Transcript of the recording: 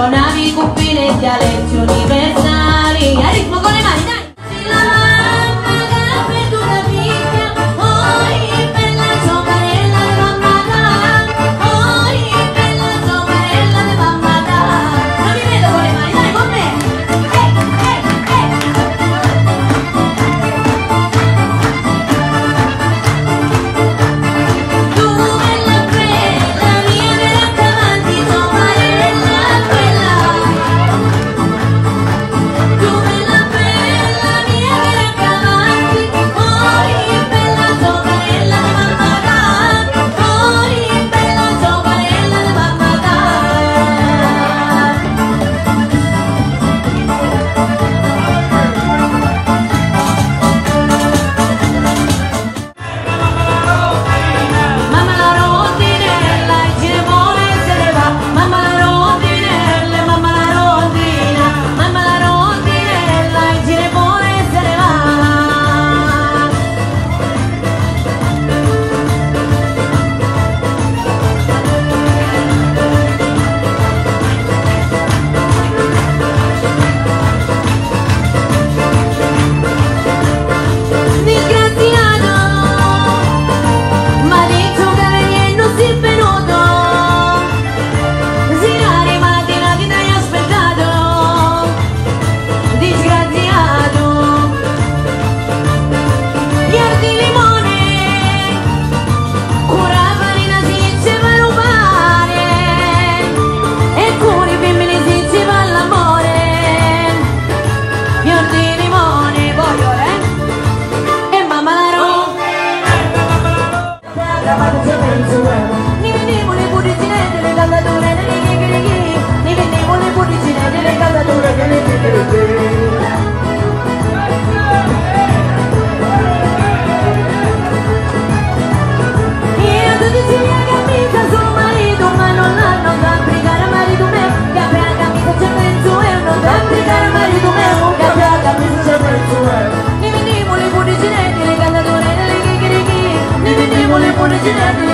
astronavi, cuffine, dialetti universali. A ritmo con le mani, dai! We're